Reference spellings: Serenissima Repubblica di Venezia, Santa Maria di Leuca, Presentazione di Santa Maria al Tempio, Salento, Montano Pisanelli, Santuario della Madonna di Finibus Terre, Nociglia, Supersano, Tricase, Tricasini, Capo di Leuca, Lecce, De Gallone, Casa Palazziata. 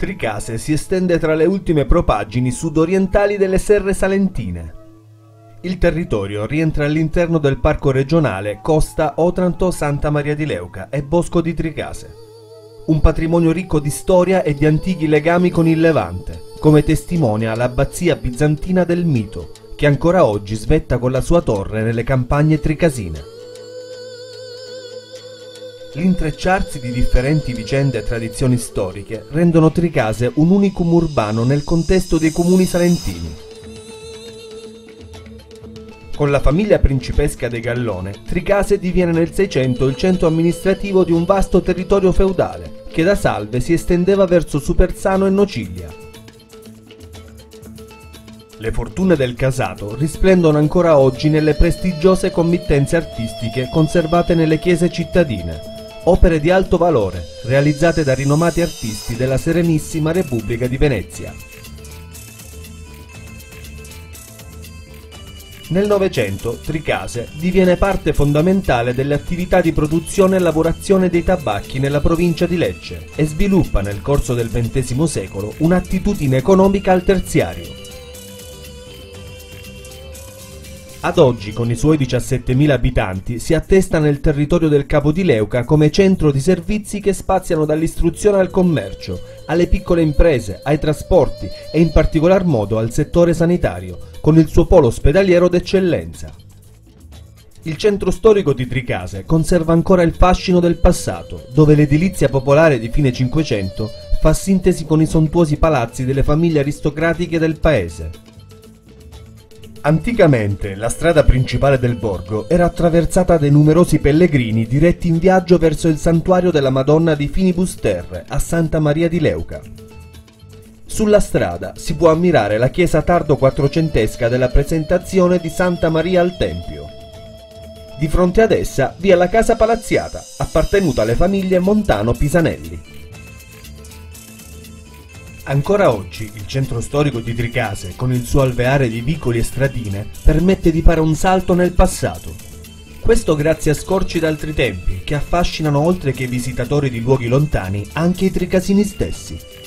Tricase si estende tra le ultime propaggini sudorientali delle serre salentine. Il territorio rientra all'interno del parco regionale Costa Otranto-Santa Maria di Leuca e Bosco di Tricase. Un patrimonio ricco di storia e di antichi legami con il Levante, come testimonia l'abbazia bizantina del Mito, che ancora oggi svetta con la sua torre nelle campagne tricasine. L'intrecciarsi di differenti vicende e tradizioni storiche rendono Tricase un unicum urbano nel contesto dei comuni salentini. Con la famiglia principesca De Gallone, Tricase diviene nel 600 il centro amministrativo di un vasto territorio feudale, che da Salve si estendeva verso Supersano e Nociglia. Le fortune del casato risplendono ancora oggi nelle prestigiose committenze artistiche conservate nelle chiese cittadine, opere di alto valore realizzate da rinomati artisti della Serenissima Repubblica di Venezia. Nel Novecento Tricase diviene parte fondamentale delle attività di produzione e lavorazione dei tabacchi nella provincia di Lecce e sviluppa nel corso del XX secolo un'attitudine economica al terziario. Ad oggi, con i suoi 17.000 abitanti, si attesta nel territorio del Capo di Leuca come centro di servizi che spaziano dall'istruzione al commercio, alle piccole imprese, ai trasporti e in particolar modo al settore sanitario, con il suo polo ospedaliero d'eccellenza. Il centro storico di Tricase conserva ancora il fascino del passato, dove l'edilizia popolare di fine Cinquecento fa sintesi con i sontuosi palazzi delle famiglie aristocratiche del paese. Anticamente la strada principale del borgo era attraversata dai numerosi pellegrini diretti in viaggio verso il Santuario della Madonna di Finibus Terre a Santa Maria di Leuca. Sulla strada si può ammirare la chiesa tardo-quattrocentesca della Presentazione di Santa Maria al Tempio. Di fronte ad essa vi è la Casa Palazziata, appartenuta alle famiglie Montano Pisanelli. Ancora oggi il centro storico di Tricase, con il suo alveare di vicoli e stradine, permette di fare un salto nel passato. Questo grazie a scorci d'altri tempi che affascinano, oltre che i visitatori di luoghi lontani, anche i tricasini stessi.